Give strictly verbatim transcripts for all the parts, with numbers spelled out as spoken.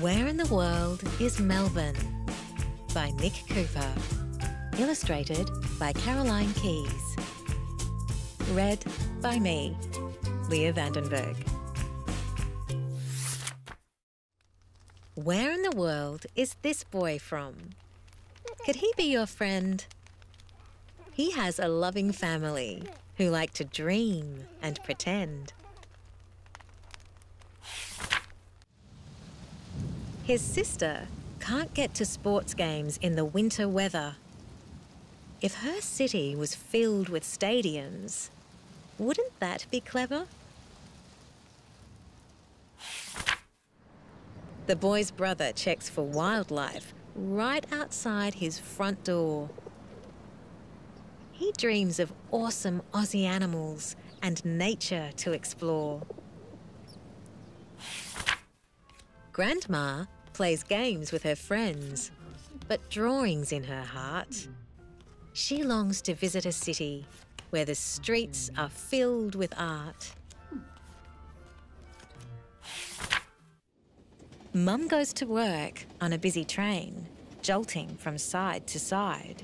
Where in the World is Melbourne? By Nick Cooper. Illustrated by Caroline Keys. Read by me, Leah Vandenberg. Where in the world is this boy from? Could he be your friend? He has a loving family who like to dream and pretend. His sister can't get to sports games in the winter weather. If her city was filled with stadiums, wouldn't that be clever? The boy's brother checks for wildlife right outside his front door. He dreams of awesome Aussie animals and nature to explore. Grandma plays games with her friends, but drawings in her heart. She longs to visit a city where the streets are filled with art. Mum goes to work on a busy train, jolting from side to side,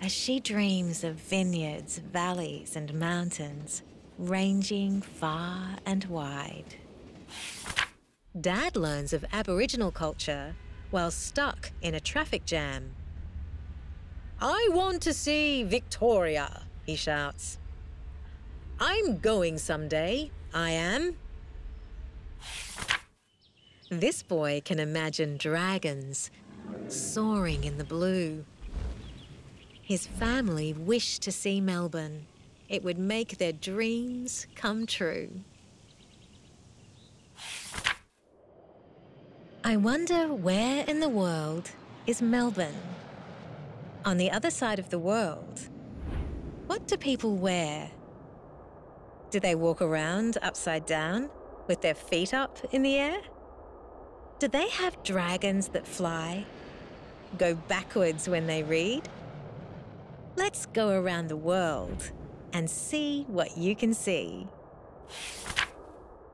as she dreams of vineyards, valleys and mountains ranging far and wide. Dad learns of Aboriginal culture while stuck in a traffic jam. "I want to see Victoria," he shouts. "I'm going someday, I am." This boy can imagine dragons soaring in the blue. His family wish to see Melbourne. It would make their dreams come true. I wonder where in the world is Melbourne? On the other side of the world, what do people wear? Do they walk around upside down with their feet up in the air? Do they have dragons that fly, go backwards when they read? Let's go around the world and see what you can see.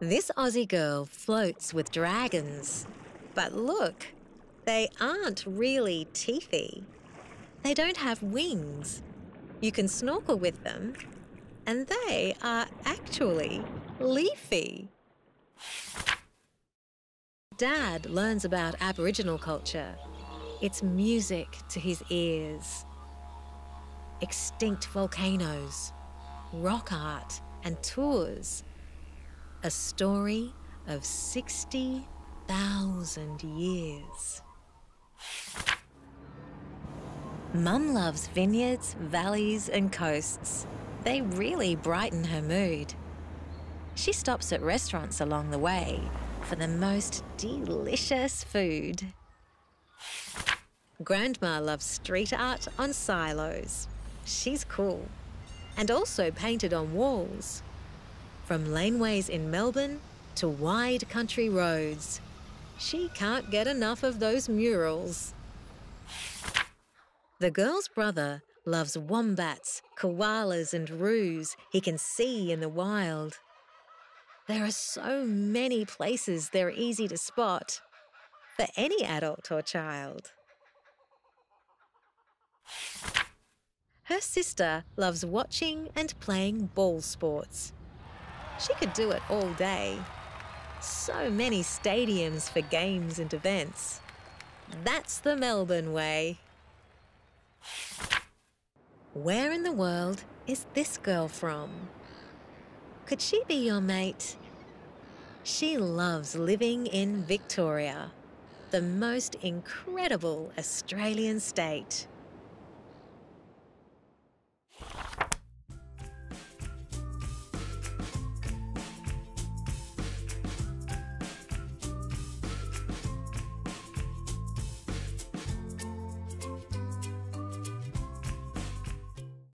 This Aussie girl floats with dragons. But look, they aren't really teethy. They don't have wings. You can snorkel with them, and they are actually leafy. Dad learns about Aboriginal culture. It's music to his ears. Extinct volcanoes, rock art and tours. A story of sixty thousand years. Mum loves vineyards, valleys and coasts. They really brighten her mood. She stops at restaurants along the way for the most delicious food. Grandma loves street art on silos. She's cool. And also painted on walls. From laneways in Melbourne to wide country roads. She can't get enough of those murals. The girl's brother loves wombats, koalas and roos he can see in the wild. There are so many places they're easy to spot for any adult or child. Her sister loves watching and playing ball sports. She could do it all day. So many stadiums for games and events. That's the Melbourne way. Where in the world is this girl from? Could she be your mate? She loves living in Victoria, the most incredible Australian state.